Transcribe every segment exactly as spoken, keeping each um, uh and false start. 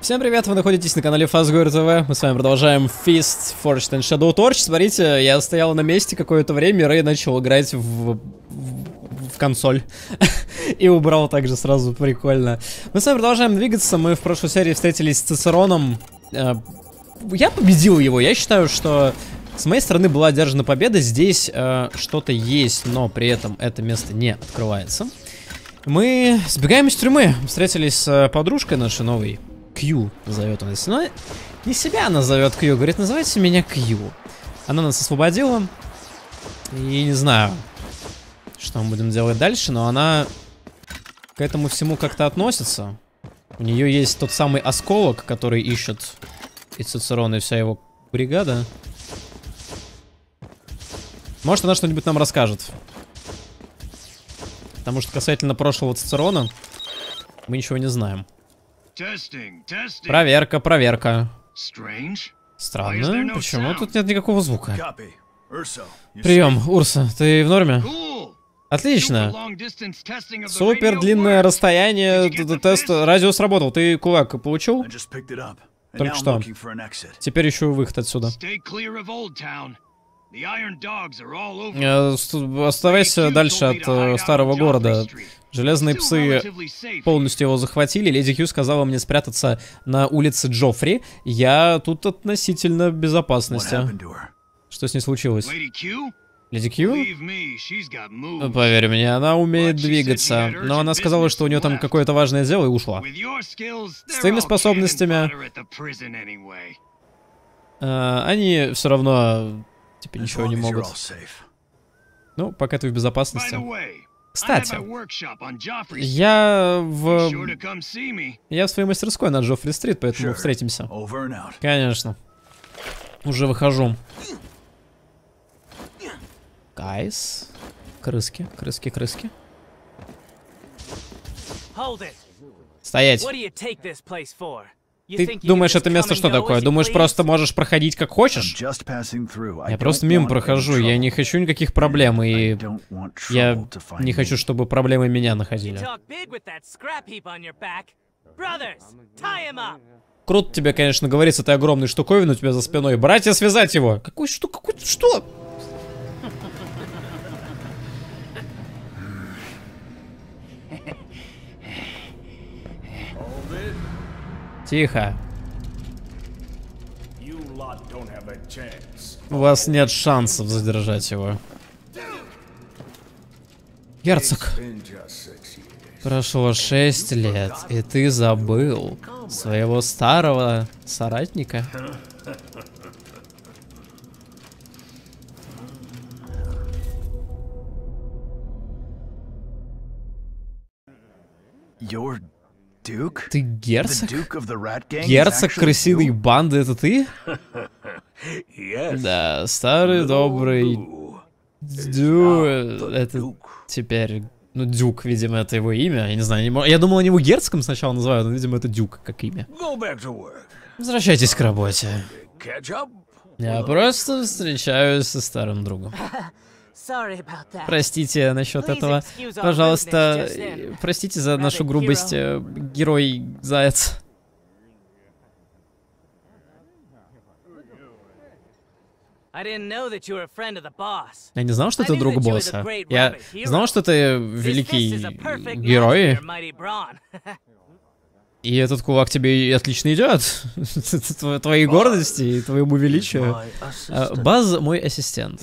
Всем привет, вы находитесь на канале FastGoerTV. Мы с вами продолжаем эф ай эс ти: Forged In Shadow Torch. Смотрите, я стоял на месте какое-то время, и Рэй начал играть в... в... в консоль. И убрал также сразу, прикольно. Мы с вами продолжаем двигаться, мы в прошлой серии встретились с Цесароном. Я победил его, я считаю, что с моей стороны была одержана победа. Здесь э, что-то есть, но при этом это место не открывается. Мы сбегаем из тюрьмы, встретились с подружкой нашей новой. Q зовет она. Но не себя она зовет Q, говорит, называйте меня Q. Она нас освободила. И не знаю, что мы будем делать дальше, но она к этому всему как-то относится. У нее есть тот самый осколок, который ищет и Цицерон, и вся его бригада. Может, она что-нибудь нам расскажет. Потому что касательно прошлого Цицерона мы ничего не знаем. Проверка, проверка. Странно, почему тут нет никакого звука? Прием, Урса, ты в норме? Отлично. Супер длинное расстояние, тест, радио сработал. Ты кулак получил? Только что. Теперь ищу выход отсюда. Оставайся дальше от старого города. Железные псы полностью его захватили. Леди Кью сказала мне спрятаться на улице Джоффри. Я тут относительно в безопасности. Что с ней случилось? Леди Кью? Поверь мне, она умеет двигаться. Но она сказала, что у нее там какое-то важное дело, и ушла. С твоими способностями... Э, они все равно... Типа ничего не могут. Ну, пока ты в безопасности. Кстати, я в... Я в своей мастерской на Джоффри-стрит, поэтому встретимся. Конечно. Уже выхожу. Гайс. Крыски, крыски, крыски. Стоять. Ты думаешь, это место что такое? Думаешь, просто можешь проходить как хочешь? Я просто мимо прохожу, я не хочу никаких проблем, и я не хочу, чтобы проблемы меня находили. Круто тебе, конечно, говорить с этой огромной штуковиной у тебя за спиной. Братья, связать его! Какую штуку? Какую что? Тихо. У вас нет шансов задержать его. Герцог. Прошло шесть лет, и ты забыл своего старого соратника. Your... Duke? Ты герцог? Герцог крысиной банды, это ты? Да, старый добрый Дю... Это теперь... Ну, Дюк, видимо, это его имя. Я не знаю, не... я думал, они его герцогом сначала называют, но, видимо, это Дюк как имя. Возвращайтесь к работе. Я просто встречаюсь со старым другом. Простите насчет этого. Пожалуйста, простите за нашу грубость, герой-заяц. Я не знал, что ты друг босса. Я знал, что ты великий герой. И этот кулак тебе отлично идет. Твоей гордости и твоему величию. Базз мой ассистент.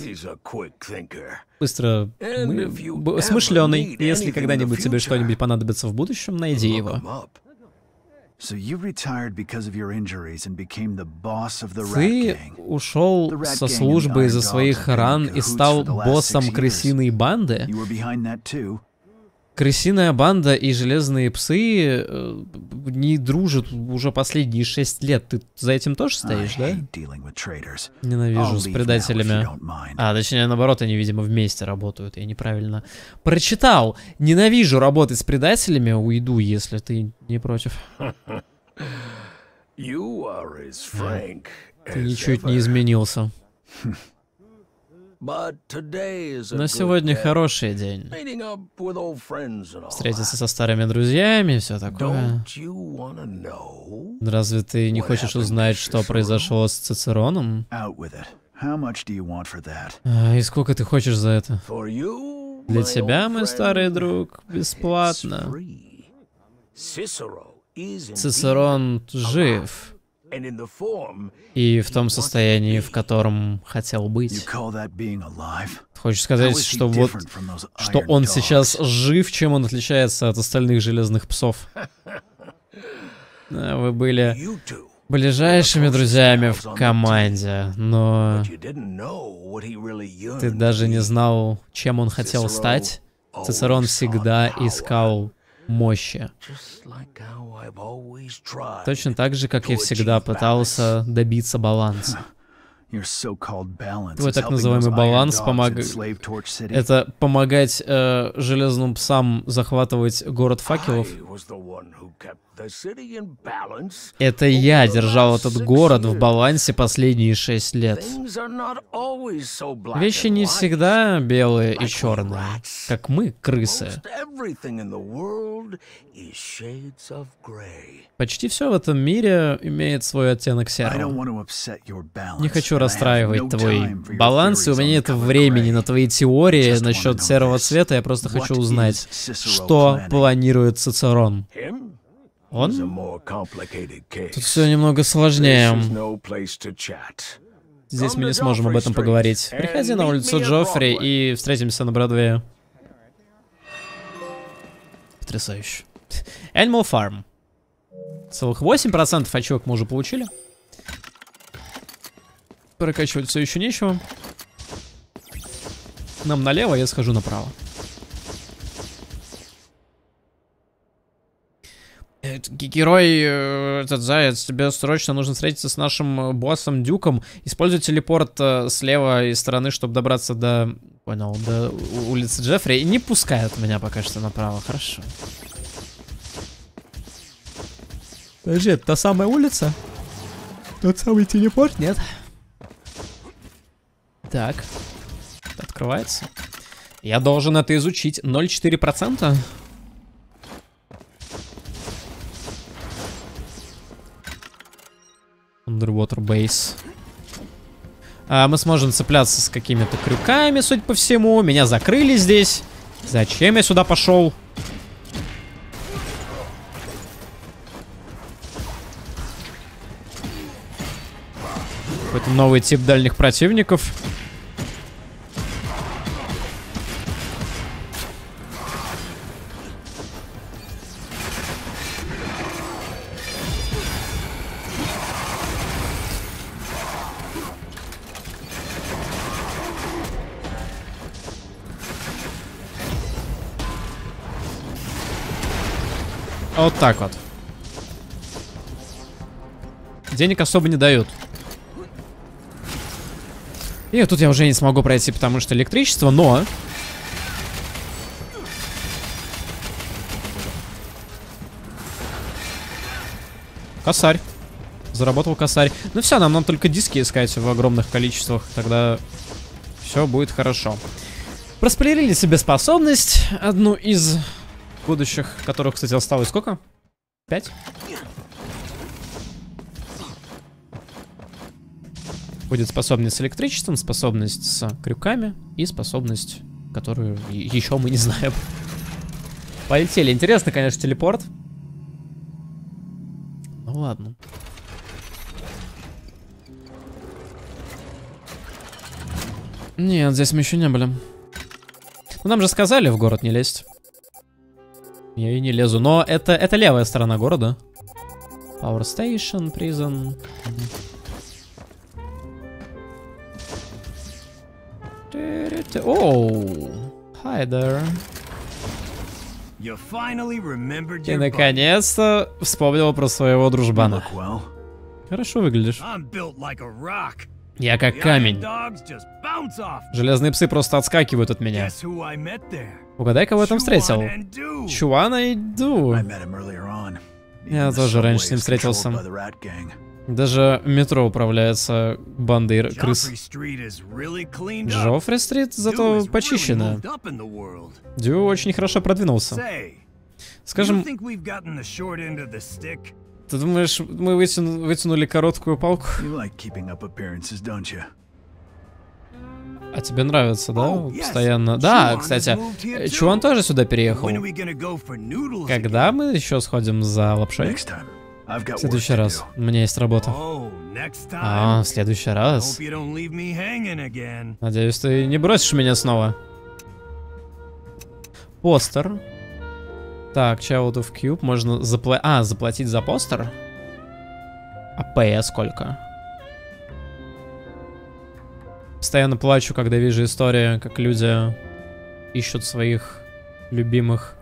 Быстро мы... смышленый. Если когда-нибудь тебе что-нибудь понадобится в будущем, найди его. Ты ушел со службы из-за своих ран и стал боссом крысиной банды? Крысиная банда и железные псы не дружат уже последние шесть лет. Ты за этим тоже стоишь, да? Ненавижу с предателями. А, точнее, наоборот, они, видимо, вместе работают. Я неправильно прочитал. Ненавижу работать с предателями. Уйду, если ты не против. Ты ничуть не изменился. Но сегодня хороший день. Встретиться со старыми друзьями, все такое. Разве ты не хочешь узнать, что произошло с Цицероном? И сколько ты хочешь за это? Для тебя, мой старый друг, бесплатно. Цицерон жив. И в том состоянии, в котором хотел быть. Хочешь сказать, что вот, что он сейчас жив, чем он отличается от остальных железных псов? Вы были ближайшими друзьями в команде, но ты даже не знал, чем он хотел стать. Цицерон всегда искал мощи. Точно так же, как я всегда пытался добиться баланса. Твой так называемый баланс помог... это помогать э, железным псам захватывать город факелов. Это я держал этот город в балансе последние шесть лет. Вещи не всегда белые и черные, как мы, крысы. Почти все в этом мире имеет свой оттенок серого. Не хочу расстраивать твой баланс, и у меня нет времени на твои теории насчет серого цвета. Я просто хочу узнать, что планирует Цицерон. Он? Тут все немного сложнее. Здесь мы не сможем об этом поговорить. Приходи на улицу Джоффри и встретимся на Бродвее. Потрясающе. Animal Farm. Целых восемь процентов очок мы уже получили. Прокачивать все еще нечего. Нам налево, я схожу направо. Герой, этот заяц, тебе срочно нужно встретиться с нашим боссом Дюком. Используй телепорт с левой стороны, чтобы добраться до... Понял, до улицы Джеффри. И не пускают меня пока что направо, хорошо. Подожди, это та самая улица? Тот самый телепорт? Нет. Так. Открывается. Я должен это изучить. ноль целых четыре десятых процента. Underwater Base. А, мы сможем цепляться с какими-то крюками, судя по всему. Меня закрыли здесь. Зачем я сюда пошел? Какой-то новый тип дальних противников. Вот так вот. Денег особо не дают. И тут я уже не смогу пройти, потому что электричество, но... Косарь. Заработал косарь. Ну все, нам, нам только диски искать в огромных количествах, тогда все будет хорошо. Проспределили себе способность, одну из... будущих, которых, кстати, осталось сколько? Пять? Будет способность с электричеством, способность с крюками и способность, которую еще мы не знаем. Полетели. Интересно, конечно, телепорт. Ну ладно. Нет, здесь мы еще не были. Но нам же сказали в город не лезть. Я и не лезу, но это, это левая сторона города. Power Station, Prison. Оу, hi there. Ты наконец-то вспомнил про своего дружбана. Хорошо выглядишь. Я как камень. Железные псы просто отскакивают от меня. Угадай, кого я там встретил. Чуана и Ду. Я тоже раньше с ним встретился. Даже метро управляется бандой крыс. Джоффри-стрит зато почищена. Дю очень хорошо продвинулся. Скажем... Ты думаешь, мы вытяну... вытянули короткую палку? А тебе нравится, да? Oh, постоянно. Yes. Да, кстати, Чуан тоже сюда переехал. Когда мы еще сходим за лапшой? В следующий раз. У меня есть работа. Oh, а, в следующий раз. Надеюсь, ты не бросишь меня снова. Постер. Так, Child of Cube. Можно запла... а, заплатить за постер? А пэ сколько? Постоянно плачу, когда вижу истории, как люди ищут своих любимых.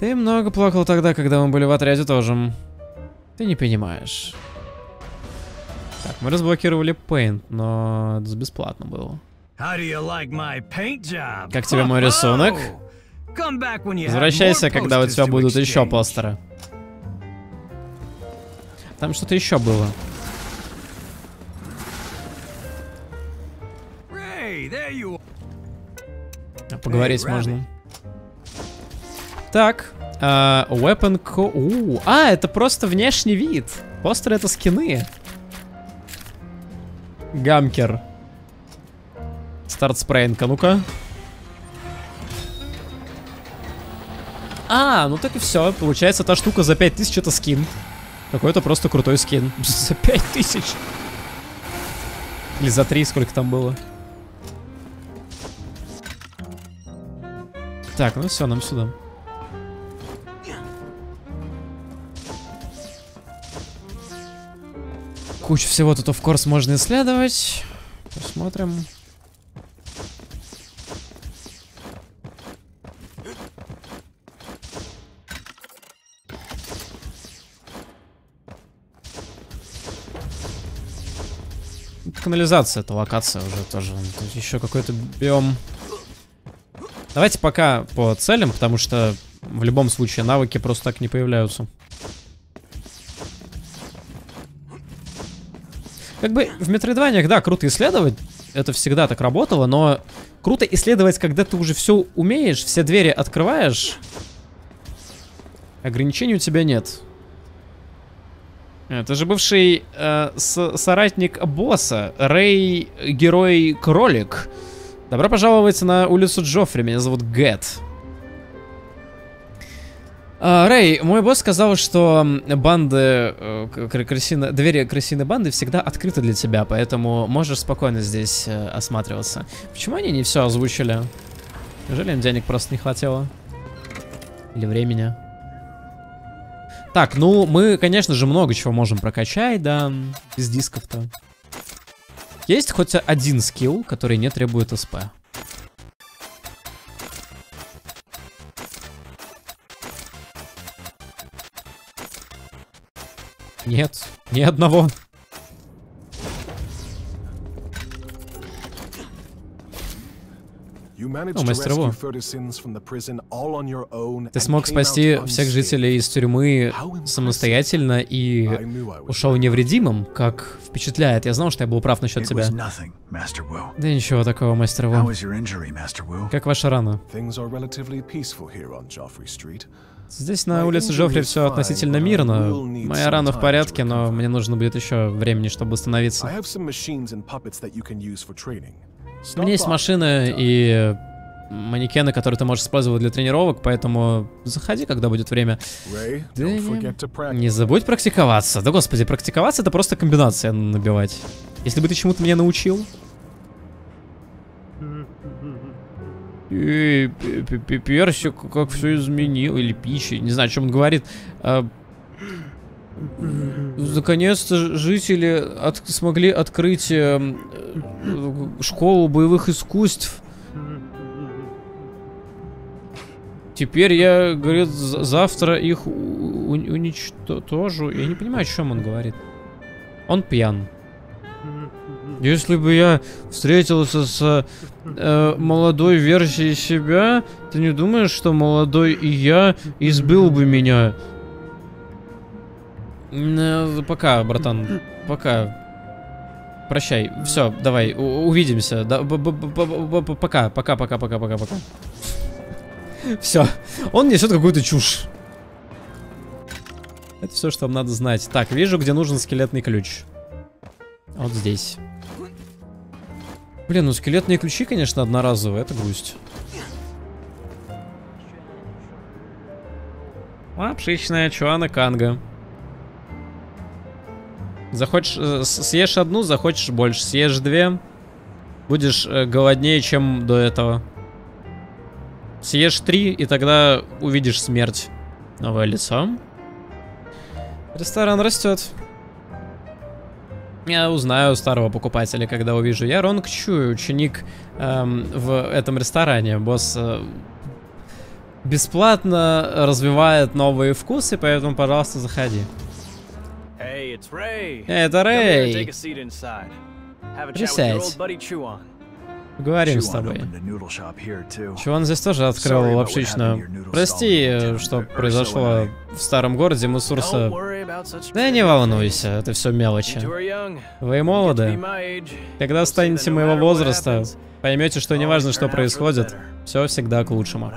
Ты много плакал тогда, когда мы были в отряде тоже. Ты не понимаешь. Так, мы разблокировали Paint, но это бесплатно было. Like как тебе мой рисунок? Возвращайся, когда у тебя будут еще постеры. Там что-то еще было. Поговорить можно. Так, uh, Weapon Co... Uh, а, это просто внешний вид. Постеры — это скины. Гамкер. Старт спрейнка, ну-ка. А, ну так и все. Получается, та штука за пять тысяч — это скин. Какой-то просто крутой скин. За пять тысяч. Или за три, сколько там было. Так, ну все, нам сюда. Кучу всего тут, of course, можно исследовать. Посмотрим. Канализация, это локация уже тоже. Тут еще какой-то биом. Давайте пока по целям, потому что в любом случае навыки просто так не появляются. Как бы в метроидваниях, да, круто исследовать, это всегда так работало, но круто исследовать, когда ты уже все умеешь, все двери открываешь, ограничений у тебя нет. Это же бывший э, соратник босса, Рэй, герой-кролик. Добро пожаловать на улицу Джоффри, меня зовут Гетт. Рэй, мой босс сказал, что банды, крысина, двери крысиной банды всегда открыты для тебя, поэтому можешь спокойно здесь осматриваться. Почему они не все озвучили? Неужели им денег просто не хватило? Или времени? Так, ну мы, конечно же, много чего можем прокачать, да, без дисков-то. Есть хоть один скилл, который не требует эс пэ. Нет, ни одного. Ну, Мастер Ву. Ты смог спасти всех жителей из тюрьмы самостоятельно и ушел невредимым, как впечатляет. Я знал, что я был прав насчет тебя. Да ничего такого, Мастер Ву. Как ваша рана? Здесь на улице Джоффри все относительно мирно. Моя рана в порядке, но мне нужно будет еще времени, чтобы остановиться. У меня есть машины и манекены, которые ты можешь использовать для тренировок, поэтому заходи, когда будет время. Да, не забудь практиковаться. Да господи, практиковаться — это просто комбинация набивать. Если бы ты чему-то меня научил. И персик, как все изменил, или пищи, не знаю, о чем он говорит. А... Наконец-то жители от... смогли открыть э... школу боевых искусств. Теперь я, говорит, завтра их уничтожу. Я не понимаю, о чем он говорит. Он пьян. Если бы я встретился с э, молодой версией себя, ты не думаешь, что молодой и я избил бы меня? Пока, братан. Пока. Прощай. Все, давай, увидимся. Пока, пока, пока, пока, пока, пока. Все. Он несет какую-то чушь. Это все, что вам надо знать. Так, вижу, где нужен скелетный ключ. Вот здесь. Блин, ну скелетные ключи, конечно, одноразовые. Это грусть. А, пшичная чуана канга. Захочешь, съешь одну, захочешь больше. Съешь две, будешь голоднее, чем до этого. Съешь три, и тогда увидишь смерть. Новое лицо. Ресторан растет. Я узнаю старого покупателя, когда увижу. Я Ронгчу, ученик эм, в этом ресторане. Босс э, бесплатно развивает новые вкусы, поэтому, пожалуйста, заходи. Эй, hey, это Рэй. Присядь. Говорим с тобой. Чуан здесь тоже открыл лапшичную. Прости, что произошло в старом городе, мы с Урса... Да не волнуйся, это все мелочи. Вы молоды. Когда станете моего возраста, поймете, что не важно, что происходит, все всегда к лучшему.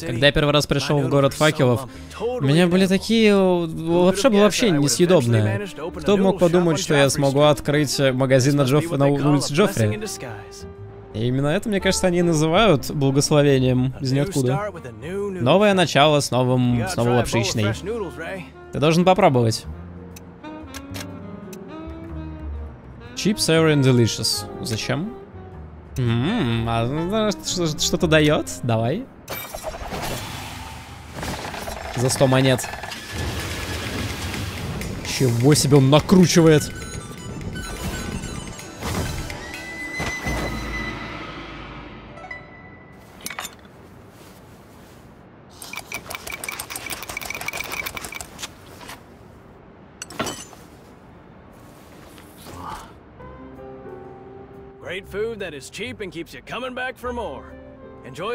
Когда я первый раз пришел в город факелов, у меня были такие... Лапша была вообще несъедобная. Кто мог подумать, что я смогу открыть магазин на, Джоф... на улице Джоффри? И именно это, мне кажется, они называют благословением из ниоткуда. Новое начало с новым, снова лапшичной. Ты должен попробовать. Cheap, sour and delicious. Зачем? Ммм, а что-то дает? Давай. За сто монет. Чего себе он накручивает?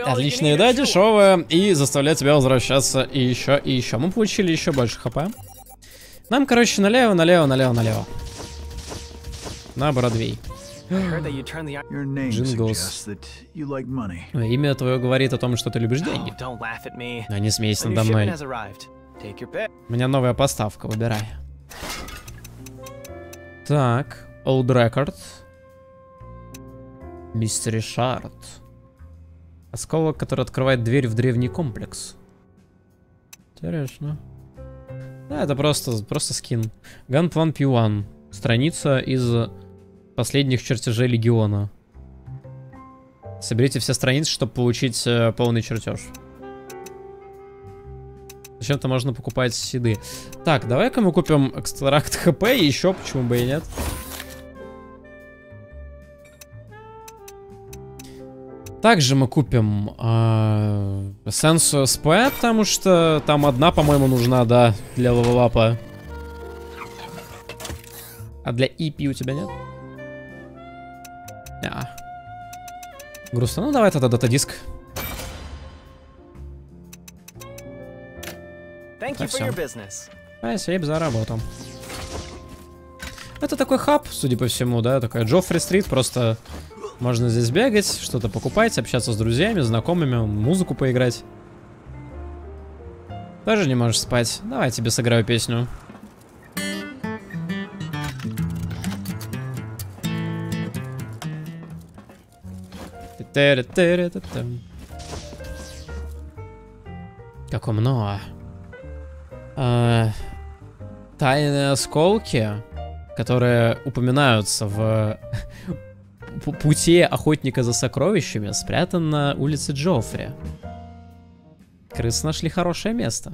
Отличная еда, дешевая и заставляет тебя возвращаться и еще, и еще. Мы получили еще больше хп. Нам, короче, налево, налево, налево, налево. На Бродвей. Джинглс. Имя твое говорит о том, что ты любишь деньги. Но не смейся надо мной. У меня новая поставка, выбирай. Так, Old Record. Мистер Ришард. Осколок, который открывает дверь в древний комплекс. Интересно. Да, это просто, просто скин. Gunplan пи один. Страница из последних чертежей Легиона. Соберите все страницы, чтобы получить э, полный чертеж. Зачем-то можно покупать сиды. Так, давай-ка мы купим экстракт хп и еще, почему бы и нет. Также мы купим э, эссенцию СП, потому что там одна, по-моему, нужна, да, для левелапа. А для и пи у тебя нет? Да. Грустно. Ну, давай тогда дата-диск. Спасибо за работу. Это такой хаб, судя по всему, да, такая Джоффри-стрит, просто... Можно здесь бегать, что-то покупать, общаться с друзьями, знакомыми, музыку поиграть. Тоже не можешь спать. Давай я тебе сыграю песню. Как умно. А, тайные осколки, которые упоминаются в... В пути охотника за сокровищами спрятан на улице Джоффри. Крысы нашли хорошее место.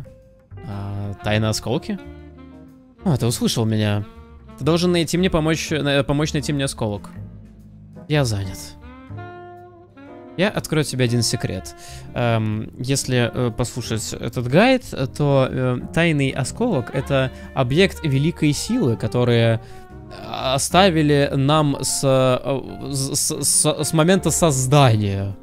А, тайны осколки? А, ты услышал меня. Ты должен найти мне помочь, помочь найти мне осколок. Я занят. Я открою тебе один секрет. Эм, если э, послушать этот гайд, то э, тайный осколок — это объект великой силы, которая... оставили нам с, с, с, с момента создания.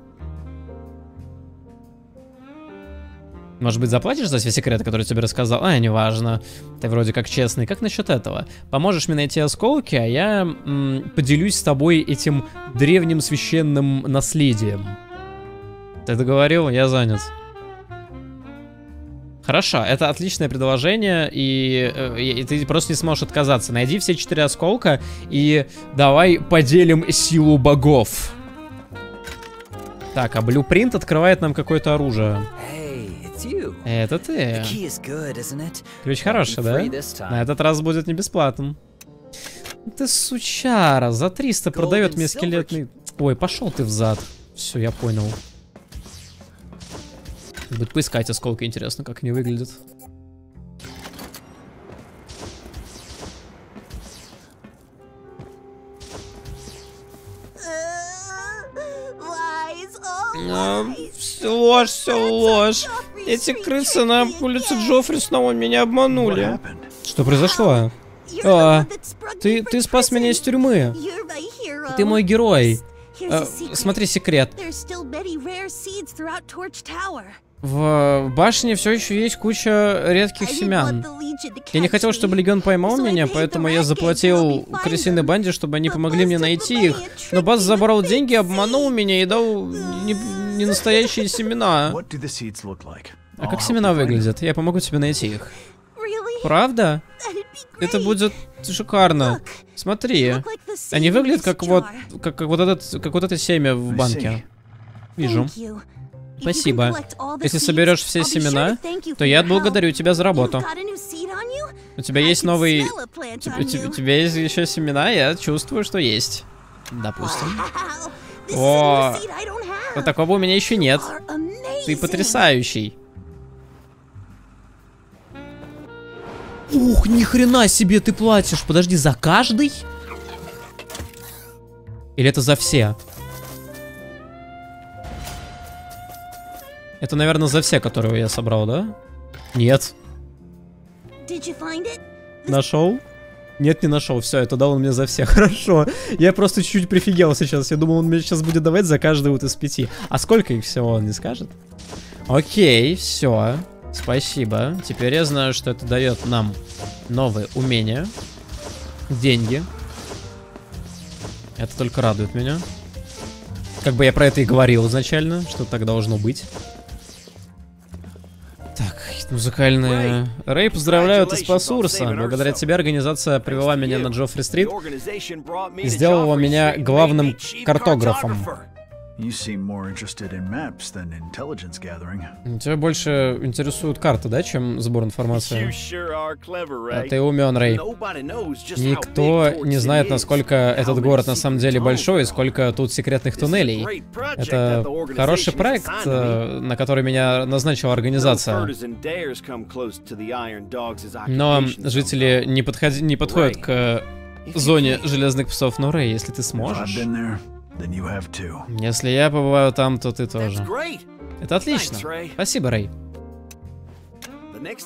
Может быть, заплатишь за все секреты, которые тебе рассказал? А, неважно. Ты вроде как честный. Как насчет этого? Поможешь мне найти осколки, а я м, поделюсь с тобой этим древним священным наследием. Ты договорил? Я занят. Хорошо, это отличное предложение, и, и, и ты просто не сможешь отказаться. Найди все четыре осколка, и давай поделим силу богов. Так, а блюпринт открывает нам какое-то оружие. Это ты. Ключ хороший, да? На этот раз будет не бесплатным. Ты сучара, за триста продает мне скелетный... Ой, пошел ты взад. Все, я понял. Будет поискать осколки, интересно, как они выглядят. Ложь, все ложь. Эти крысы на улице Джоффри снова меня обманули. Что произошло? А, ты, ты спас меня из тюрьмы. Ты мой герой. А, смотри, секрет. В башне все еще есть куча редких семян. Я не хотел, чтобы Легион поймал меня, поэтому я заплатил крысиной банде, чтобы они помогли мне найти их. Но Базз забрал деньги, обманул меня и дал не, не настоящие семена. А как семена выглядят? Я помогу тебе найти их. Правда? Это будет шикарно. Смотри. Они выглядят как вот, как, как вот, этот, как вот это семя в банке. Вижу. Спасибо. Если соберешь все семена, то я благодарю тебя за работу. У тебя есть новый... У тебя есть еще семена, я чувствую, что есть. Допустим. О, но такого у меня еще нет. Ты потрясающий. Ух, ни хрена себе ты платишь. Подожди, за каждый? Или это за все? Это, наверное, за все, которые я собрал, да? Нет. Нашел? Нет, не нашел. Все, это дал он мне за все. Хорошо. Я просто чуть-чуть прифигел сейчас. Я думал, он мне сейчас будет давать за каждый вот из пяти. А сколько их всего, он не скажет? Окей, все. Спасибо. Теперь я знаю, что это дает нам новые умения. Деньги. Это только радует меня. Как бы я про это и говорил изначально, что так должно быть. Музыкальная. Рэй, поздравляю, ты спас Урса. Благодаря тебе организация привела меня на Джоффри-стрит и сделала меня главным картографом. У тебя больше интересуют карты, да, чем сбор информации? А ты умен, Рэй. Никто не знает, насколько этот город на самом деле большой и сколько тут секретных туннелей. Это хороший проект, на который меня назначила организация. Но жители не, подходи, не подходят к зоне железных псов. Но, Рэй, если ты сможешь... Если я побываю там, то ты тоже. Это отлично. Спасибо, Рэй.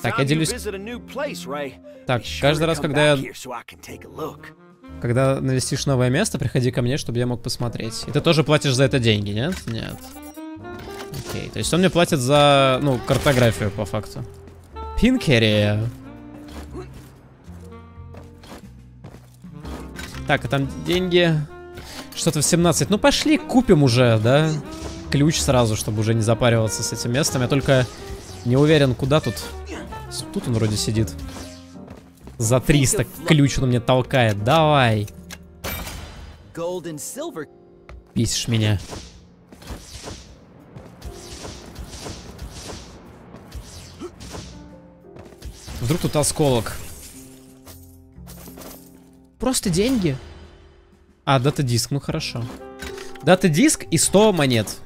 Так, я делюсь... Так, каждый раз, когда я... Когда навестишь новое место, приходи ко мне, чтобы я мог посмотреть. И ты тоже платишь за это деньги, нет? Нет. Окей, то есть он мне платит за, ну, картографию, по факту. Пинкерея. Так, а там деньги... Что-то в семнадцать. Ну, пошли, купим уже, да? Ключ сразу, чтобы уже не запариваться с этим местом. Я только не уверен, куда тут. Тут он вроде сидит. За триста ключ он мне толкает. Давай. Бесишь меня. Вдруг тут осколок. Просто деньги. А, дата-диск, ну хорошо. Дата-диск и сто монет.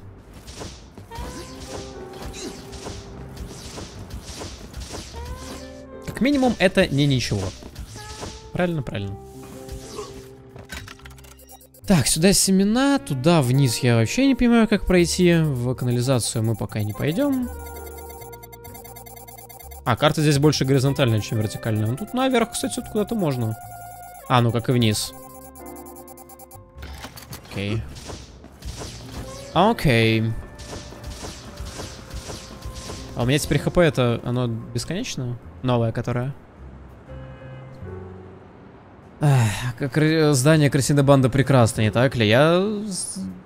Как минимум, это не ничего. Правильно, правильно. Так, сюда семена, туда вниз я вообще не понимаю, как пройти. В канализацию мы пока не пойдем. А, карта здесь больше горизонтальная, чем вертикальная. Ну, тут наверх, кстати, вот куда-то можно. А, ну как и вниз. Окей. Окей. А у меня теперь хп это, оно бесконечно? Новое, которое? Эх, здание крысиной банды прекрасно, не так ли? Я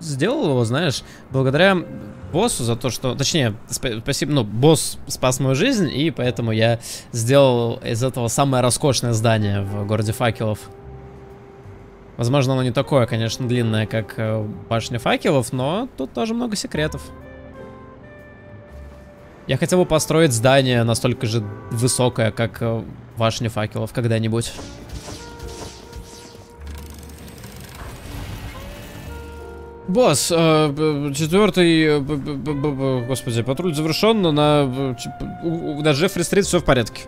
сделал его, знаешь, благодаря боссу за то, что... Точнее, сп спасибо, ну, босс спас мою жизнь, и поэтому я сделал из этого самое роскошное здание в городе факелов. Возможно, оно не такое, конечно, длинное, как башня факелов, но тут тоже много секретов. Я хотел бы построить здание настолько же высокое, как башня факелов когда-нибудь. Босс, четвертый, господи, патруль завершен, но на, на Джеффри-стрит все в порядке.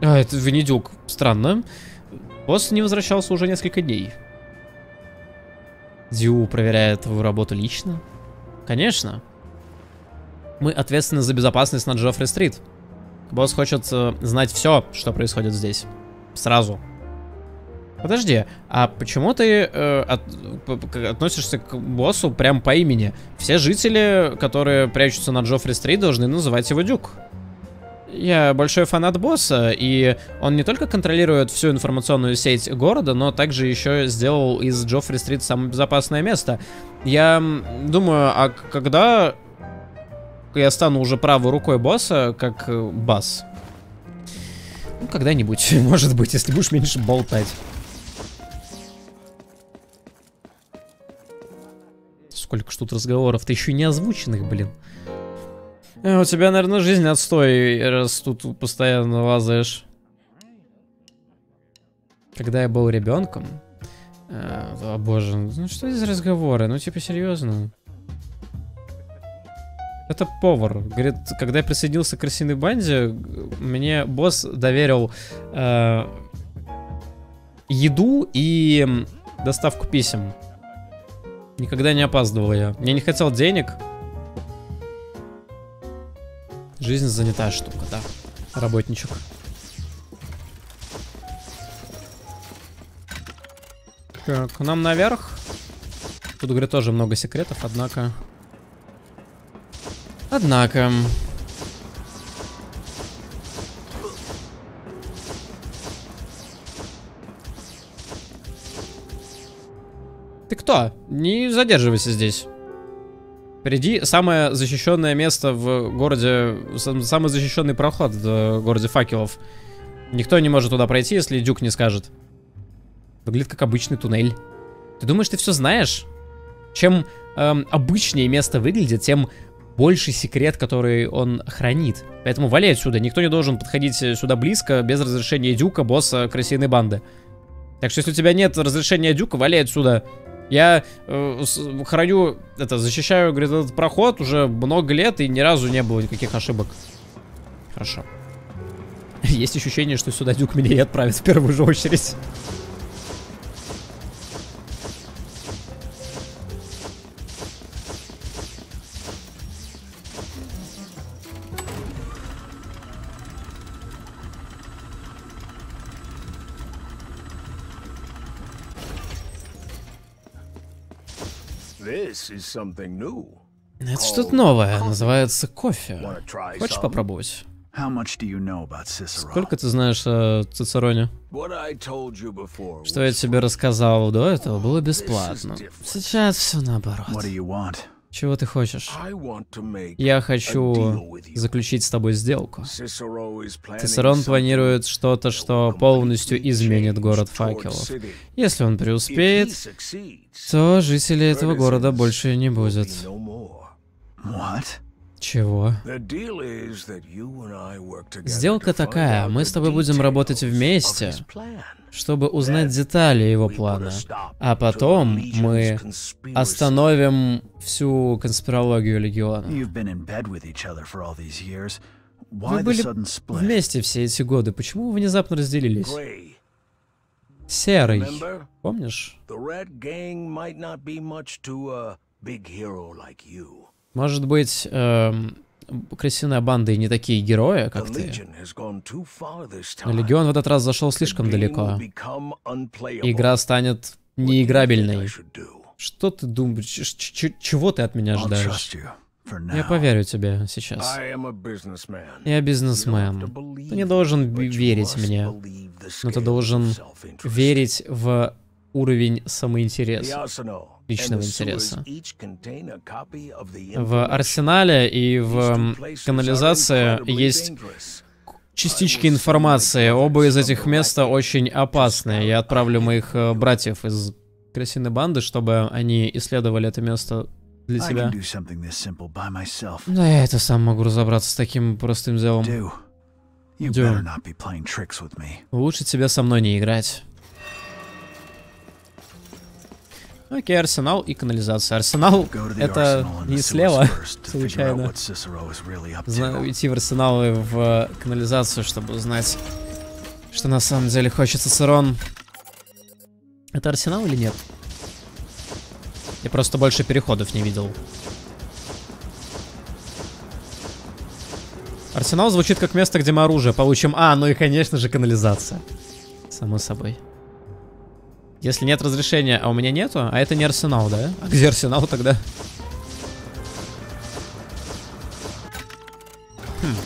А, это Венедюк, странно. Босс не возвращался уже несколько дней. Дю проверяет твою работу лично? Конечно. Мы ответственны за безопасность на Джеффри-стрит. Босс хочет знать все, что происходит здесь. Сразу. Подожди, а почему ты э, от, относишься к боссу прям по имени? Все жители, которые прячутся на Джеффри-стрит, должны называть его Дюк. Я большой фанат босса, и он не только контролирует всю информационную сеть города, но также еще сделал из Джеффри-стрит самое безопасное место. Я думаю, а когда я стану уже правой рукой босса, как Базз? Ну, когда-нибудь, может быть, если будешь меньше болтать. Сколько ж тут разговоров-то еще не озвученных, блин. У тебя, наверное, жизнь отстой, раз тут постоянно лазаешь. Когда я был ребенком... А, о боже, ну что здесь разговоры? Ну типа серьезно. Это повар. Говорит, когда я присоединился к крысиной банде, мне босс доверил э, еду и доставку писем. Никогда не опаздывал я. Я не хотел денег. Жизнь занятая штука, да. Работничек. Так, нам наверх. Тут, говорю, тоже много секретов, однако... Однако... Ты кто? Не задерживайся здесь. Впереди самое защищенное место в городе, самый защищенный проход в городе факелов. Никто не может туда пройти, если Дюк не скажет. Выглядит как обычный туннель. Ты думаешь, ты все знаешь? Чем эм, обычнее место выглядит, тем больше секрет, который он хранит. Поэтому вали отсюда. Никто не должен подходить сюда близко без разрешения Дюка, босса крысиной банды. Так что если у тебя нет разрешения Дюка, вали отсюда. Я э, с, храню, это, защищаю, говорит, этот проход уже много лет, и ни разу не было никаких ошибок. Хорошо. Есть ощущение, что сюда Дюк меня и отправит в первую же очередь. Это что-то новое, называется кофе. Хочешь попробовать? Сколько ты знаешь о Цицероне? Что я тебе рассказал до этого, было бесплатно. Сейчас все наоборот. Чего ты хочешь? Я хочу заключить с тобой сделку. Цицерон планирует что-то, что полностью изменит город факелов. Если он преуспеет, то жителей этого города больше не будет. Чего? Сделка такая, мы с тобой будем работать вместе, чтобы узнать детали его плана, а потом мы остановим всю конспирологию Легиона. Вы были вместе все эти годы, почему вы внезапно разделились? Серый, помнишь? Может быть, эм, крысиная банда и не такие герои, как ты. Но Легион в этот раз зашел слишком далеко. Игра станет неиграбельной. Что ты думаешь? Чего ты от меня ожидаешь? Я поверю тебе сейчас. Я бизнесмен. Ты не должен верить мне, но ты должен верить в уровень самоинтереса, личного интереса. В арсенале и в канализации есть частички информации. Оба из этих мест очень опасные. Я отправлю моих братьев из крысиной банды, чтобы они исследовали это место для себя. Да, я это сам могу разобраться с таким простым делом. Дю, лучше тебя со мной не играть. Окей, арсенал и канализация. Арсенал это не слева, случайно. Знаю, идти в арсенал и в канализацию, чтобы узнать, что на самом деле хочет Цицерон. Это арсенал или нет? Я просто больше переходов не видел. Арсенал звучит как место, где мы оружие получим. А, ну и конечно же канализация. Само собой. Если нет разрешения, а у меня нету, а это не арсенал, да? А где арсенал тогда? Хм.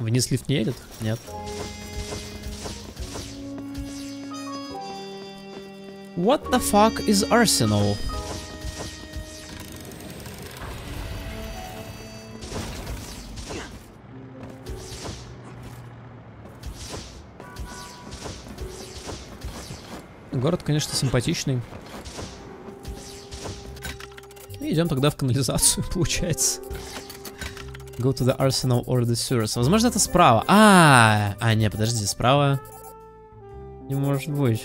Вниз лифт не едет? Нет. What the fuck is Arsenal? Город, конечно, симпатичный. И идем тогда в канализацию, получается. Go to the Arsenal or the sewers. Возможно, это справа. А, -а, -а, -а. а, не, подожди, справа не может быть.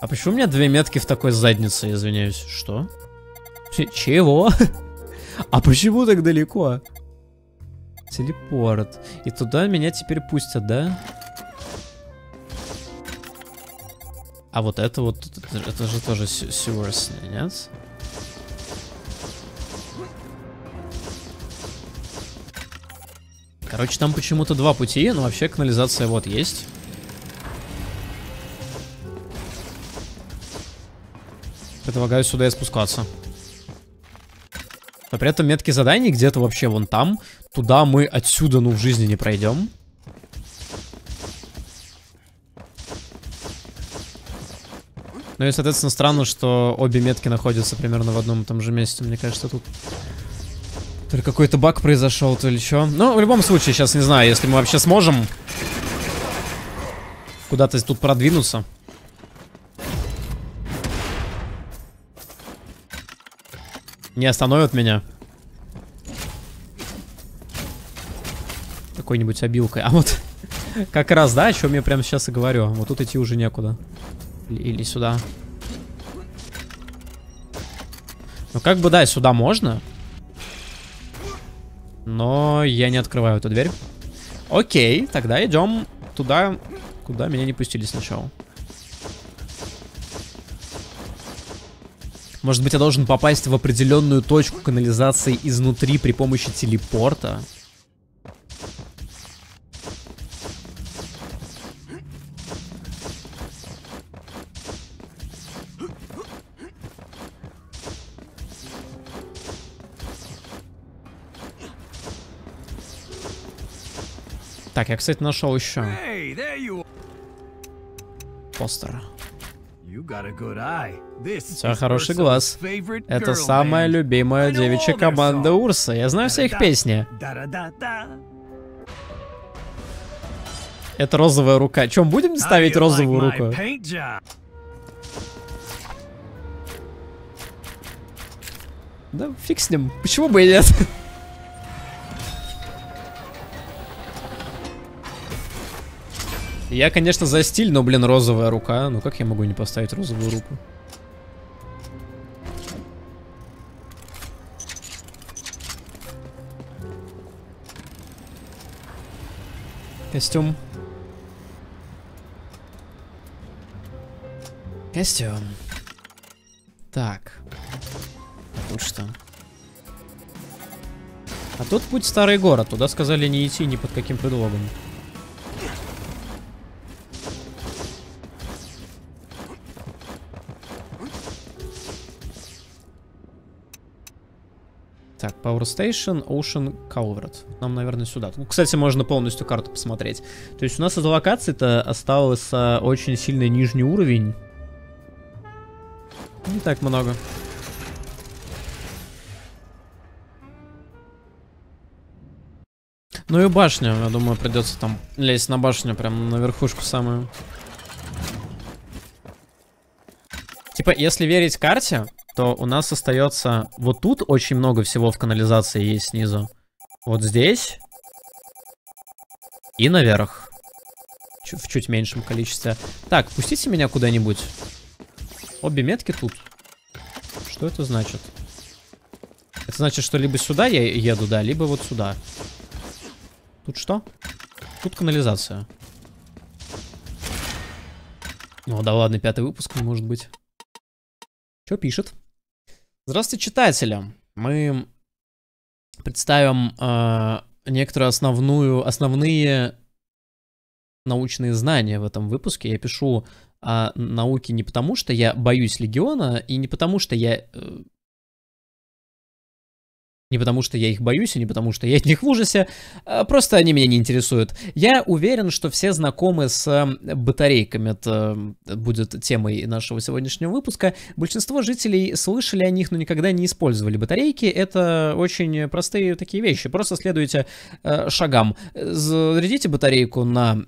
А почему у меня две метки в такой заднице, извиняюсь? Что? Чего? А почему так далеко? Телепорт. И туда меня теперь пустят, да? А вот это вот, это, это же тоже сюрс, нет? Короче, там почему-то два пути, но вообще канализация вот есть. Предлагаю сюда и спускаться. Но при этом метки заданий где-то вообще вон там. Туда мы отсюда, ну, в жизни не пройдем. Ну и, соответственно, странно, что обе метки находятся примерно в одном и том же месте. Мне кажется, тут то ли какой-то баг произошел, то ли что. Но в любом случае, сейчас не знаю, если мы вообще сможем куда-то тут продвинуться. Не остановят меня какой-нибудь обилкой. А вот как раз, да, о чем я прямо сейчас и говорю. Вот тут идти уже некуда. Или сюда. Ну как бы да, сюда можно. Но я не открываю эту дверь. Окей, тогда идем туда, куда меня не пустили сначала. Может быть, я должен попасть в определенную точку канализации изнутри при помощи телепорта? Так, я, кстати, нашел еще постер. У тебя хороший глаз. Это самая любимая девичья команда Урса. Я знаю все их песни. Это розовая рука. Чем будем ставить розовую руку? Да, фиг с ним. Почему бы и нет? Я, конечно, за стиль, но, блин, розовая рука. Ну как я могу не поставить розовую руку? Костюм. Костюм. Так. А тут что? А тут путь старый город. Туда сказали не идти ни под каким предлогом. Так, Power Station, Ocean Calvert. Нам, наверное, сюда. Ну, кстати, можно полностью карту посмотреть. То есть у нас из локации-то остался очень сильный нижний уровень. Не так много. Ну и башня. Я думаю, придется там лезть на башню, прям на верхушку самую. Типа, если верить карте, то у нас остается... Вот тут очень много всего в канализации есть снизу. Вот здесь. И наверх. Ч- в чуть меньшем количестве. Так, пустите меня куда-нибудь. Обе метки тут. Что это значит? Это значит, что либо сюда я еду, да, либо вот сюда. Тут что? Тут канализация. Ну да ладно, пятый выпуск, может быть. Что пишет? Здравствуйте, читатели. Мы представим э, некоторые основную, основные научные знания в этом выпуске. Я пишу о науке не потому, что я боюсь Легиона, и не потому, что я... Э, не потому, что я их боюсь, и не потому, что я от них в ужасе. Э, просто они меня не интересуют. Я уверен, что все знакомы с э, батарейками. Это э, будет темой нашего сегодняшнего выпуска. Большинство жителей слышали о них, но никогда не использовали батарейки. Это очень простые такие вещи. Просто следуйте э, шагам. Зарядите батарейку на...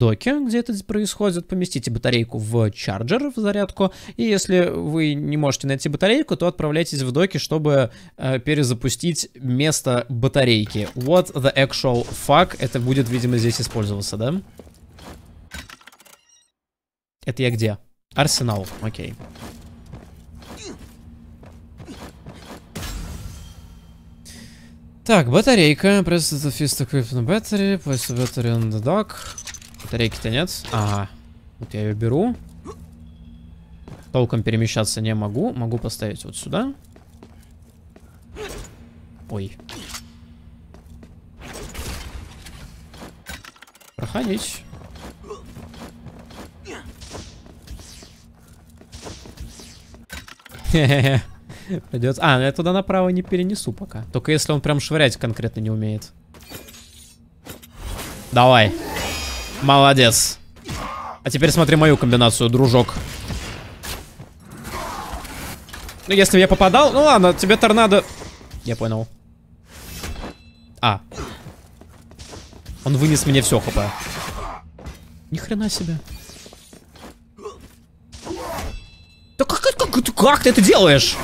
доке, где это происходит, поместите батарейку в чарджер, в зарядку, и если вы не можете найти батарейку, то отправляйтесь в доки, чтобы э, перезапустить место батарейки. What the actual fuck? Это будет, видимо, здесь использоваться, да? Это я где? Арсенал, окей. Так, батарейка. Press the fist equipment battery, place the battery on the dock. Батарейки-то нет. Ага. Вот я ее беру. Толком перемещаться не могу. Могу поставить вот сюда. Ой. Проходить. Хе-хе-хе. Придется... А, я туда направо не перенесу пока. Только если он прям швырять конкретно не умеет. Давай. Молодец. А теперь смотри мою комбинацию, дружок. Ну, если я попадал... Ну, ладно, тебе торнадо... Я понял. А. Он вынес мне все хп. Ни хрена себе. Да как, как, как, как ты это делаешь?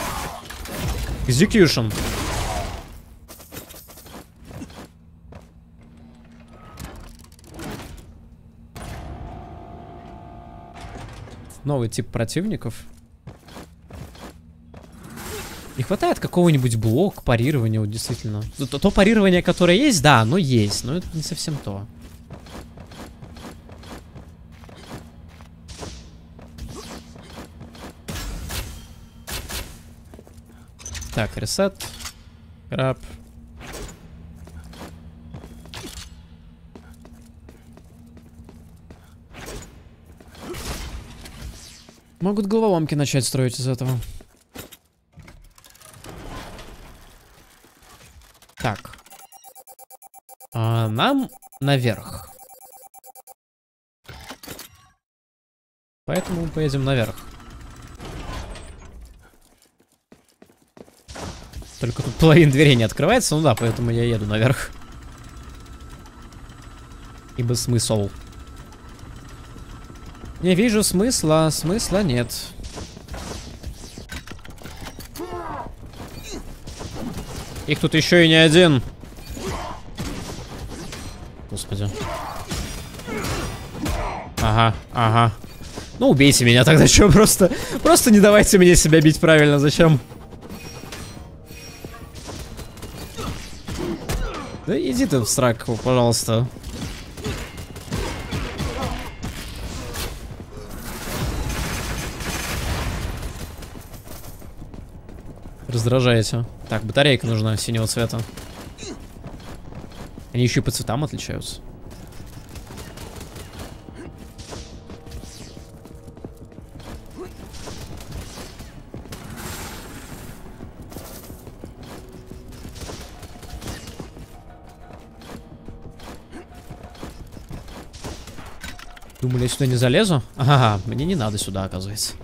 Execution. Новый тип противников. Не хватает какого-нибудь блока, парирования, вот действительно. То, то парирование, которое есть, да, оно есть, но это не совсем то. Так, ресет. Краб. Могут головоломки начать строить из этого. Так. А нам наверх. Поэтому поедем наверх. Только тут половина дверей не открывается, ну да, поэтому я еду наверх. Ибо смысл... Не вижу смысла, смысла нет. Их тут еще и не один. Господи. Ага, ага. Ну убейте меня тогда, что просто, просто не давайте мне себя бить правильно, зачем? Да иди ты в сраку, пожалуйста. Раздражаете. Так, батарейка нужна синего цвета. Они еще и по цветам отличаются. Думали, я сюда не залезу? Ага, мне не надо сюда, оказывается.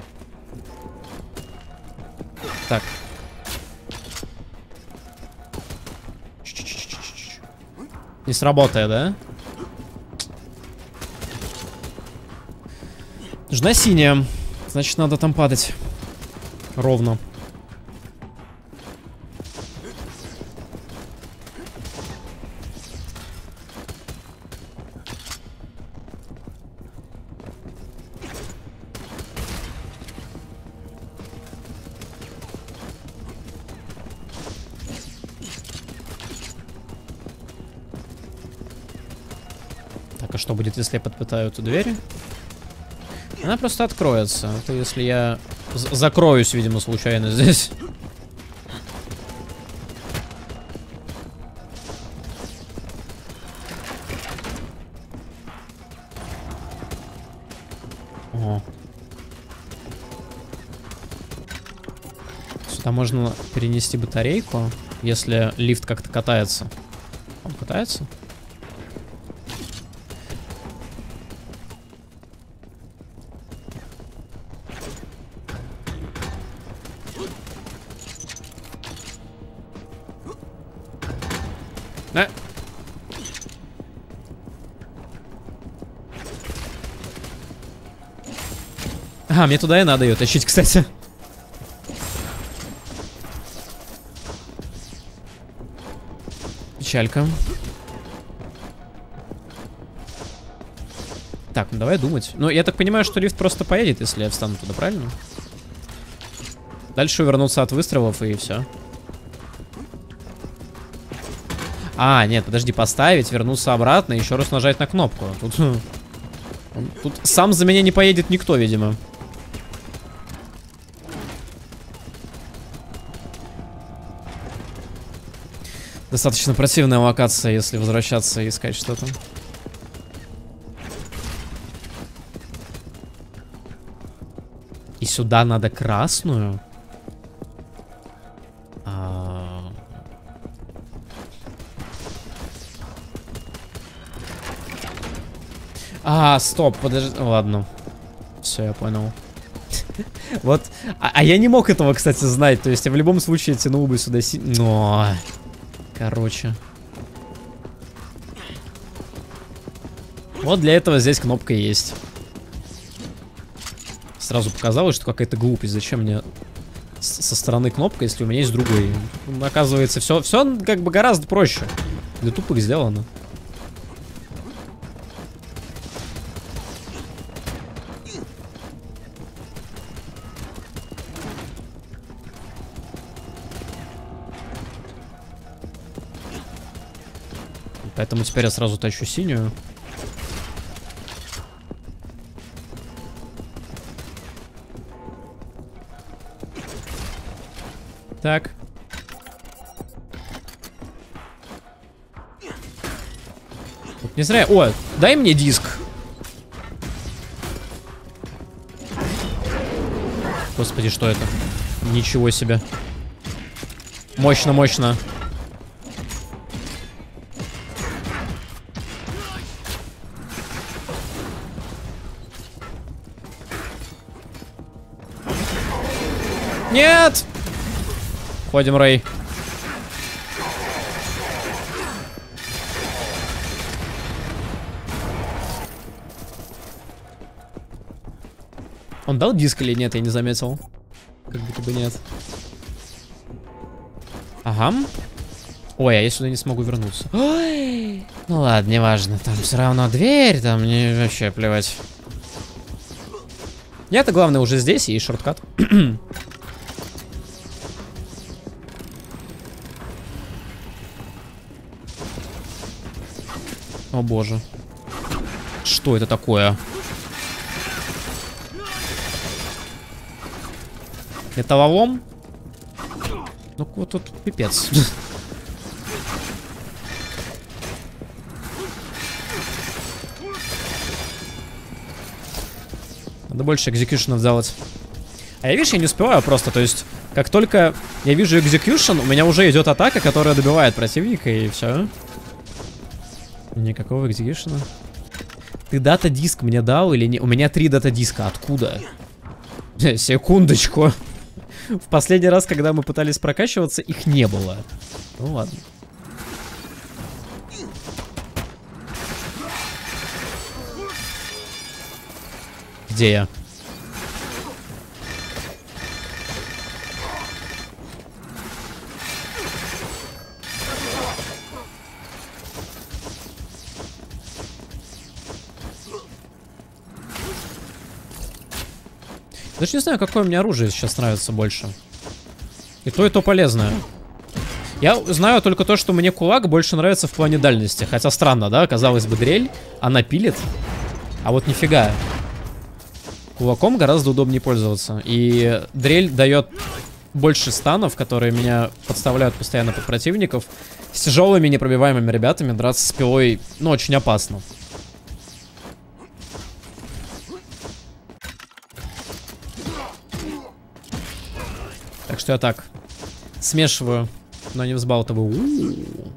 Так. Не сработает, да? Нужна синяя. Значит, надо там падать. Ровно. Что будет, если я подпытаю эту дверь? Она просто откроется. Это если я закроюсь, видимо, случайно здесь. О. Сюда можно перенести батарейку, если лифт как-то катается. Он катается? А, мне туда и надо ее тащить, кстати. Печалька. Так, ну давай думать. Ну, я так понимаю, что лифт просто поедет, если я встану туда, правильно? Дальше вернуться от выстрелов и все. А, нет, подожди, поставить, вернуться обратно и еще раз нажать на кнопку. Тут, тут сам за меня не поедет никто, видимо. Достаточно противная локация, если возвращаться и искать что-то. И сюда надо красную. А... а, стоп, подожди. Ладно. Все, я понял. Вот. А я не мог этого, кстати, знать. То есть я в любом случае тянул бы сюда си... Но... Короче. Вот для этого здесь кнопка есть. Сразу показалось, что какая-то глупость. Зачем мне со стороны кнопка, если у меня есть другой? Оказывается, все, все как бы гораздо проще. Для тупых сделано. Поэтому теперь я сразу тащу синюю. Так. Не зря. О, дай мне диск. Господи, что это? Ничего себе. Мощно, мощно. Нет! Ходим, Рэй. Он дал диск или нет? Я не заметил. Как будто бы нет. Ага. Ой, а я сюда не смогу вернуться. Ой! Ну ладно, неважно. Там все равно дверь, там мне вообще плевать. Я-то главное уже здесь и шорткат. О боже. Что это такое? Металлолом? Ну вот тут пипец. Надо больше экзекьюшенов делать. А я, видишь, я не успеваю просто. То есть, как только я вижу экзекьюшен, у меня уже идет атака, которая добивает противника, и все. Никакого экзекьюшена. Ты дата-диск мне дал или не? У меня три дата-диска. Откуда? Секундочку. В последний раз, когда мы пытались прокачиваться, их не было. Ну ладно. Где я? Даже не знаю, какое мне оружие сейчас нравится больше. И то, и то полезное. Я знаю только то, что мне кулак больше нравится в плане дальности. Хотя странно, да? Казалось бы, дрель, она пилит. А вот нифига. Кулаком гораздо удобнее пользоваться. И дрель дает больше станов, которые меня подставляют постоянно под противников. С тяжелыми непробиваемыми ребятами драться с пилой, ну, очень опасно. Так что я так смешиваю, но не взбалтываю. У-у-у.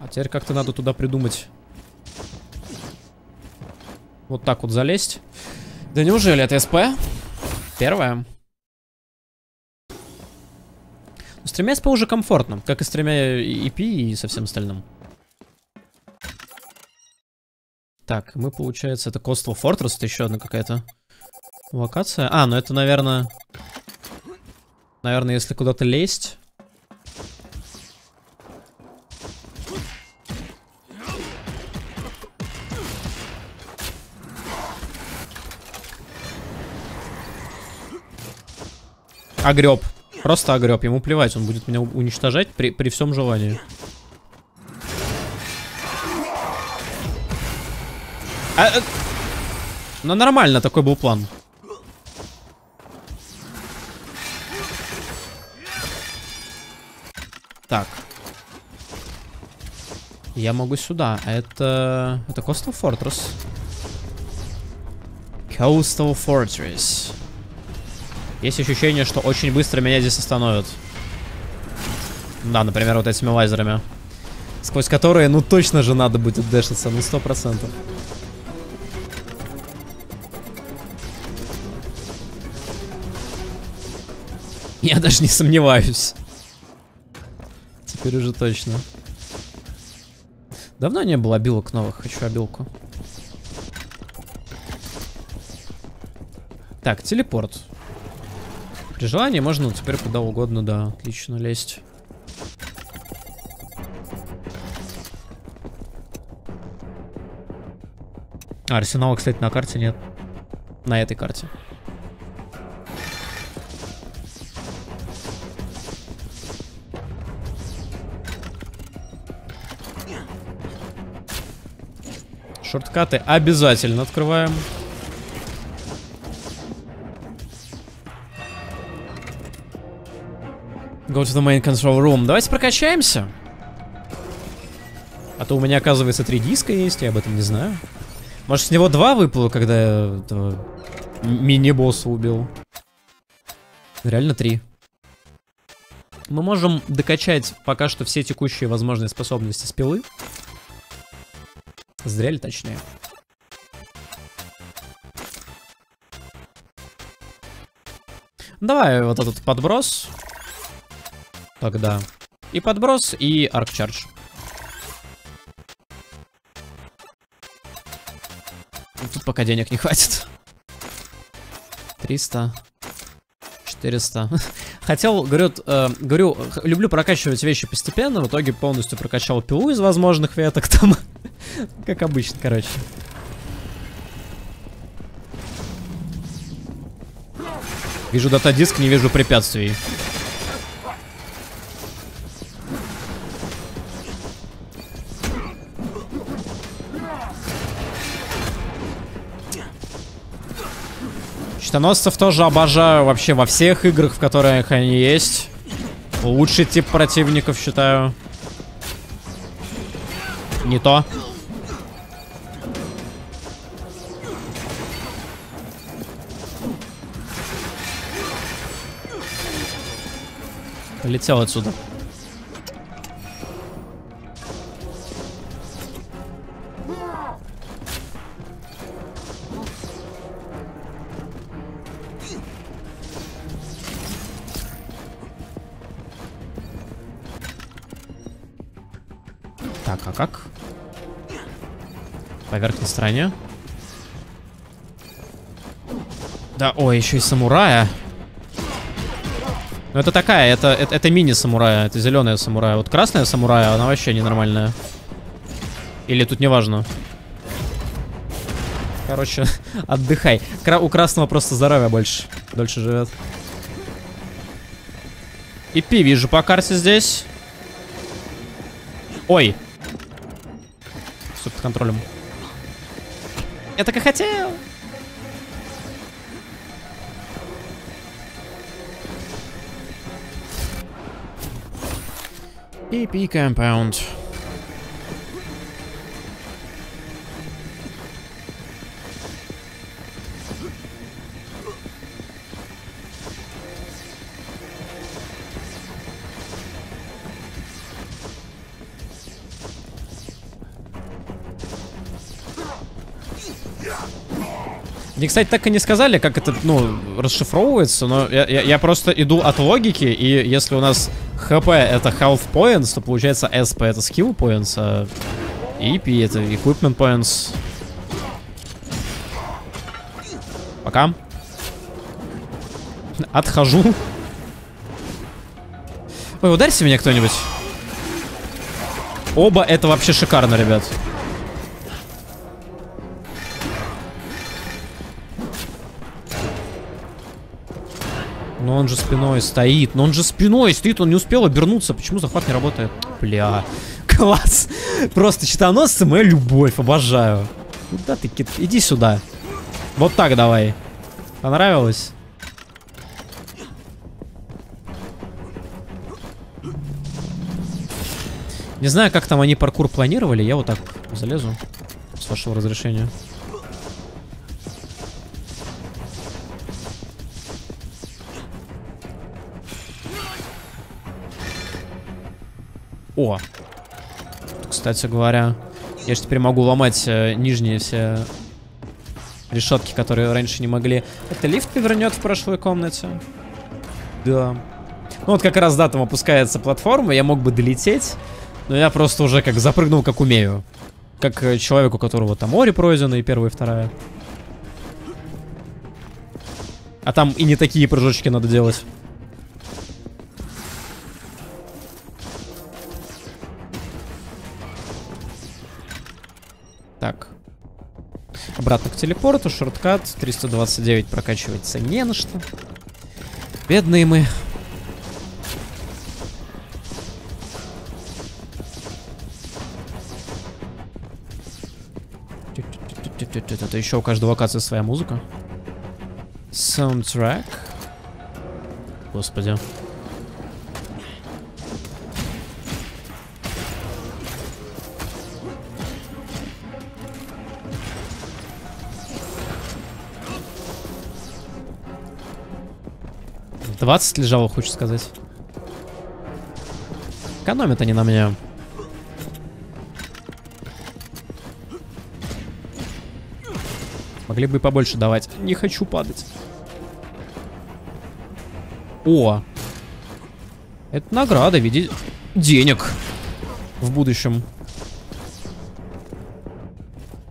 А теперь как-то надо туда придумать. Вот так вот залезть. Да неужели это СП? Первое. Но с тремя СП уже комфортно, как и с тремя ИП и со всем остальным. Так, мы, получается, это Coastal Fortress, это еще одна какая-то локация. А, ну это, наверное... Наверное, если куда-то лезть... Огреб. Просто огреб. Ему плевать, он будет меня уничтожать при, при всем желании. А, а... Ну нормально, такой был план. Так. Я могу сюда. Это... Это Coastal Fortress. Coastal Fortress. Есть ощущение, что очень быстро меня здесь остановят. Да, например, вот этими лазерами. Сквозь которые, ну, точно же надо будет дэшиться, ну, сто процентов. Я даже не сомневаюсь. Теперь уже точно. Давно не было обилок новых, хочу обилку. Так, телепорт. При желании можно теперь куда угодно, да, отлично, лезть. А, арсенала, кстати, на карте нет. На этой карте. Шорткаты обязательно открываем. Go to the main control room. Давайте прокачаемся. А то у меня, оказывается, три диска есть, я об этом не знаю. Может, с него два выпало, когда я мини-босса убил. Реально три. Мы можем докачать пока что все текущие возможные способности с пилы. С дрели, точнее. Давай вот этот подброс. Тогда. И подброс, и аркчардж. Тут пока денег не хватит. триста. четыреста. Хотел, говорю, э, говорю, люблю прокачивать вещи постепенно. В итоге полностью прокачал пилу из возможных веток там. Как обычно, короче. Вижу дата-диск, не вижу препятствий. Щитоносцев тоже обожаю вообще во всех играх, в которых они есть. Лучший тип противников, считаю. Не то. Полетел отсюда. Так, а как? По верхней стороне. Да, ой, еще и самурая. Ну это такая, это, это, это мини-самурая, это зеленая самурая. Вот красная самурая, она вообще ненормальная. Или тут неважно. Короче, отдыхай. Кра- у красного просто здоровья больше. Дольше живет. И пи вижу по карте здесь. Ой. Все под контролем. Я так и хотел. И пи компаунд. Мне, кстати, так и не сказали, как это, ну, расшифровывается, но я, я, я просто иду от логики, и если у нас хп это health points, то получается эс пи это skill points, а и пи это equipment points. Пока. Отхожу. Ой, ударьте меня кто-нибудь. Оба это вообще шикарно, ребят. Но он же спиной стоит. Но он же спиной стоит. Он не успел обернуться. Почему захват не работает? Бля. Класс. Просто щитоносцы. Моя любовь. Обожаю. Куда ты, кит? Иди сюда. Вот так давай. Понравилось? Не знаю, как там они паркур планировали. Я вот так залезу. С вашего разрешения. О, кстати говоря, я же теперь могу ломать э, нижние все решетки, которые раньше не могли. Это лифт повернет в прошлой комнате? Да. Ну вот как раз, да, там опускается платформа, я мог бы долететь, но я просто уже как запрыгнул, как умею. Как э, человек, у которого там море пройдено, и первая, и вторая. А там и не такие прыжочки надо делать. Так. Обратно к телепорту, шорткат, триста двадцать девять прокачивается не на что. Бедные мы. Это еще у каждой локации своя музыка. Саундтрек. Господи. двадцать лежало, хочешь сказать. Экономят они на меня. Могли бы и побольше давать. Не хочу падать. О! Это награда в виде денег в будущем.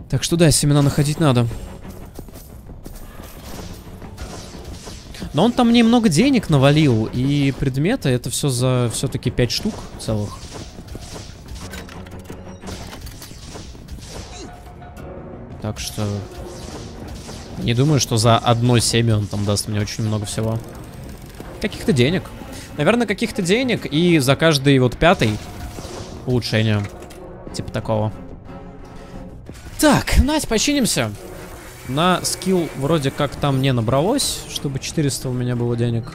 Так что да, семена находить надо. Но он там мне много денег навалил, и предметы, это все за все-таки пять штук целых. Так что... Не думаю, что за одно семя он там даст мне очень много всего. Каких-то денег. Наверное, каких-то денег, и за каждый вот пятый улучшение. Типа такого. Так, Надь, починимся. На скилл вроде как там не набралось, чтобы четыреста у меня было денег.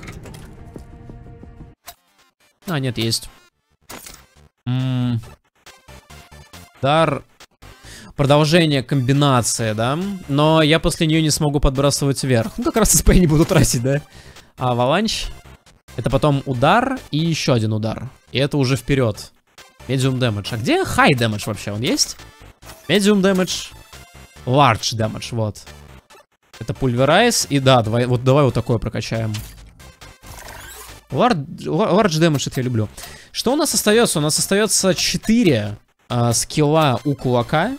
А, нет, есть. М-м- дар. Продолжение комбинации, да? Но я после нее не смогу подбрасывать вверх. Ну, как раз эс пэ не буду тратить, да? А аваланч. Это потом удар и еще один удар. И это уже вперед. Medium damage. А где high damage вообще? Он есть? Medium damage. Large damage, вот. Это пульверайз. И да, давай вот, давай вот такое прокачаем. Large, large damage это я люблю. Что у нас остается? У нас остается четыре э, скилла у кулака,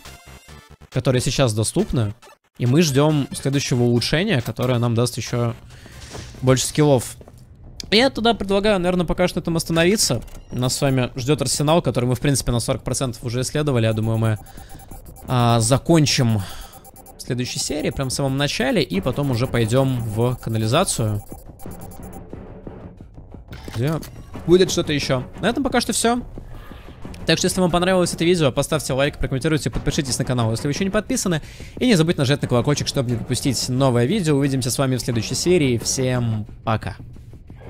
которые сейчас доступны. И мы ждем следующего улучшения, которое нам даст еще больше скиллов. Я туда предлагаю, наверное, пока что на этом остановиться. Нас с вами ждет арсенал, который мы, в принципе, на сорок процентов уже исследовали. Я думаю, мы а, закончим в следующей серии, прям в самом начале. И потом уже пойдем в канализацию, где будет что-то еще. На этом пока что все. Так что, если вам понравилось это видео, поставьте лайк, прокомментируйте, подпишитесь на канал, если вы еще не подписаны. И не забудьте нажать на колокольчик, чтобы не пропустить новое видео. Увидимся с вами в следующей серии. Всем пока!